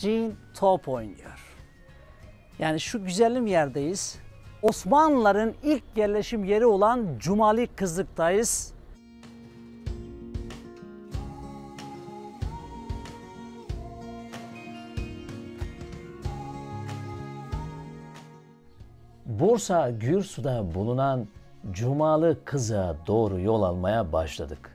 tercihin top oynuyor. Yani şu güzelim yerdeyiz. Osmanlıların ilk yerleşim yeri olan Cumalıkızık'tayız. Bursa Gürsu'da bulunan Cumalıkızık'a doğru yol almaya başladık.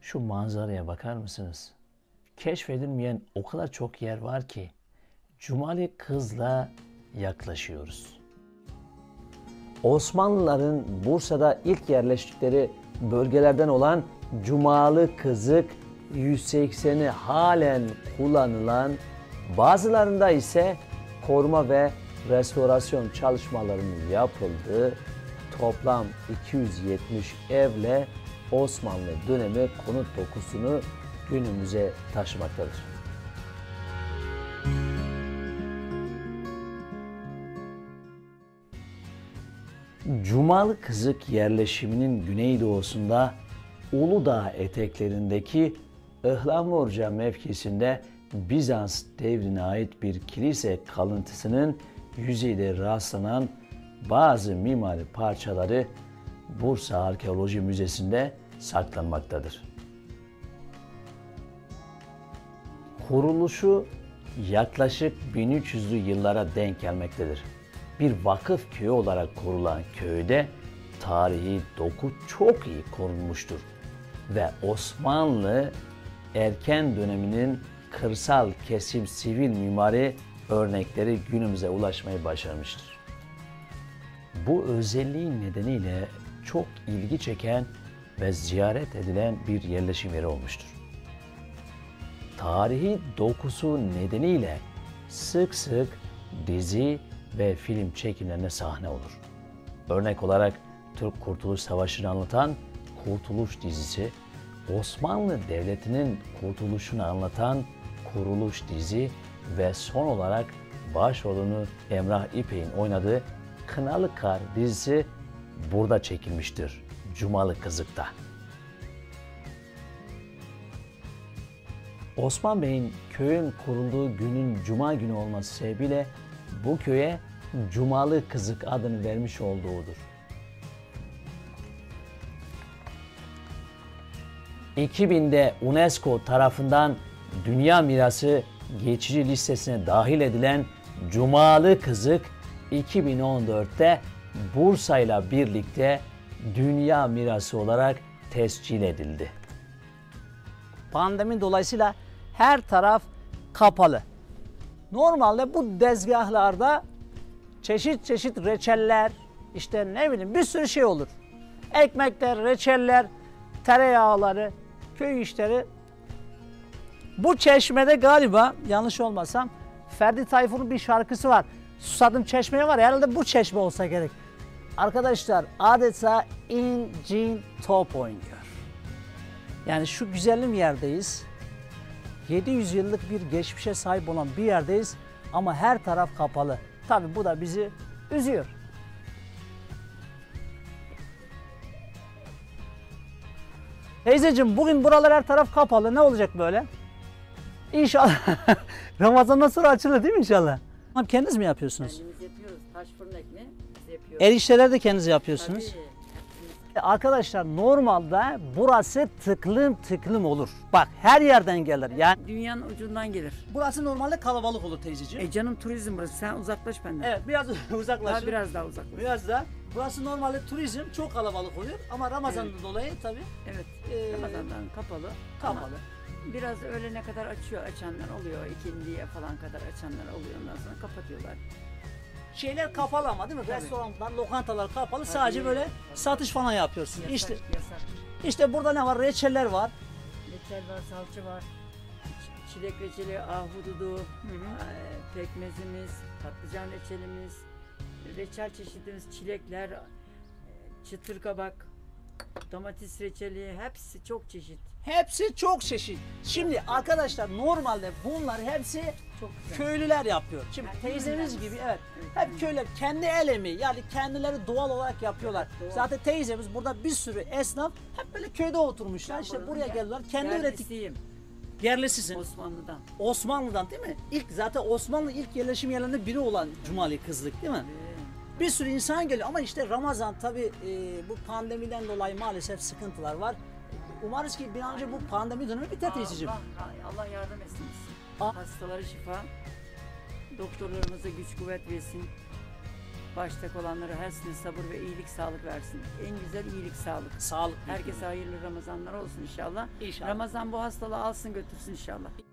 Şu manzaraya bakar mısınız? Keşfedilmeyen o kadar çok yer var ki Cumalıkızık'a yaklaşıyoruz. Osmanlıların Bursa'da ilk yerleştikleri bölgelerden olan Cumalıkızık 180'i halen kullanılan, bazılarında ise koruma ve restorasyon çalışmalarının yapıldığı toplam 270 evle Osmanlı dönemi konut dokusunu günümüze taşımaktadır. Cumalıkızık yerleşiminin güneydoğusunda Uludağ eteklerindeki Ihlamurca mevkisinde Bizans devrine ait bir kilise kalıntısının yüzeyde rastlanan bazı mimari parçaları Bursa Arkeoloji Müzesi'nde saklanmaktadır. Kuruluşu yaklaşık 1300'lü yıllara denk gelmektedir. Bir vakıf köyü olarak kurulan köyde tarihi doku çok iyi korunmuştur ve Osmanlı erken döneminin kırsal kesim sivil mimari örnekleri günümüze ulaşmayı başarmıştır. Bu özelliği nedeniyle çok ilgi çeken ve ziyaret edilen bir yerleşim yeri olmuştur. Tarihi dokusu nedeniyle sık sık dizi ve film çekimlerine sahne olur. Örnek olarak Türk Kurtuluş Savaşı'nı anlatan Kurtuluş dizisi, Osmanlı Devleti'nin kurtuluşunu anlatan Kuruluş dizi ve son olarak başrolünü Emrah İpek'in oynadığı Kınalı Kar dizisi burada çekilmiştir, Cumalıkızık'ta. Osman Bey'in köyün kurulduğu günün cuma günü olması sebebiyle bu köye Cumalıkızık adını vermiş olduğudur. 2000'de UNESCO tarafından Dünya Mirası geçici listesine dahil edilen Cumalıkızık 2014'te Bursa ile birlikte Dünya Mirası olarak tescil edildi. Pandemi dolayısıyla her taraf kapalı. Normalde bu dezgahlarda çeşit çeşit reçeller, işte ne bileyim bir sürü şey olur. Ekmekler, reçeller, tereyağları, köy işleri. Bu çeşmede galiba yanlış olmasam Ferdi Tayfur'un bir şarkısı var. Susadım çeşmeye var ya, herhalde bu çeşme olsa gerek. Arkadaşlar adeta incin top oynuyor. Yani şu güzelim yerdeyiz. 700 yıllık bir geçmişe sahip olan bir yerdeyiz ama her taraf kapalı. Tabii bu da bizi üzüyor. Teyzeciğim bugün buralar her taraf kapalı. Ne olacak böyle? İnşallah Ramazan'dan sonra açılır değil mi inşallah? Kendiniz mi yapıyorsunuz? Kendimiz yapıyoruz. Taş fırın ekmeği biz yapıyoruz. Erişteler de kendiniz yapıyorsunuz. Tabii. Arkadaşlar normalde burası tıklım tıklım olur. Bak her yerden gelir. Yani dünyanın ucundan gelir. Burası normalde kalabalık olur teyzeciğim. Canım turizm burası. Sen uzaklaş benden. Evet biraz uzaklaşın. Daha biraz daha uzaklaş. Biraz daha. Burası normalde turizm çok kalabalık oluyor ama Ramazan'dan evet. Dolayı tabii. Evet. Ramazan'dan kapalı. Kapalı. Biraz öğlene kadar açıyor, açanlar oluyor. İkindiye falan kadar açanlar oluyor. Ondan sonra kapatıyorlar. Şeyler kapalı ama değil mi? Tabii. Restoranlar, lokantalar kapalı. Tabii. Sadece böyle satış falan yapıyorsun. Yasak, işte, yasak. İşte burada ne var? Reçeller var. Reçel var, salça var. Çilek reçeli, ahududu, pekmezimiz, patlıcan reçelimiz, reçel çeşitimiz, çilekler, çıtır kabak. domates reçeli, hepsi çok çeşit. Hepsi çok çeşit. Şimdi arkadaşlar normalde bunlar hepsi köylüler yapıyor. Şimdi yani teyzemiz gibi evet. Hep köylüler kendi el emeği, yani kendileri doğal olarak yapıyorlar. Evet, doğal. Zaten teyzemiz burada bir sürü esnaf hep böyle köyde oturmuşlar. İşte buraya geldiler, kendi ürettikleri. Yerlisisin. Osmanlı'dan. Osmanlı'dan değil mi? İlk zaten Osmanlı ilk yerleşim yerlerinde biri olan Cumalıkızık değil mi? Evet. Bir sürü insan geliyor ama işte Ramazan tabii bu pandemiden dolayı maalesef sıkıntılar var. Umarız ki bir an önce bu pandemi dönemi biter teyzeciğim. Allah yardım etsin. Hastalara şifa, doktorlarımıza güç kuvvet versin. Baştaki olanlara hepsine sabır ve iyilik sağlık versin. En güzel iyilik sağlık. Sağlık. Herkese hayırlı Ramazanlar olsun inşallah. İnşallah. Ramazan bu hastalığı alsın götürsün inşallah.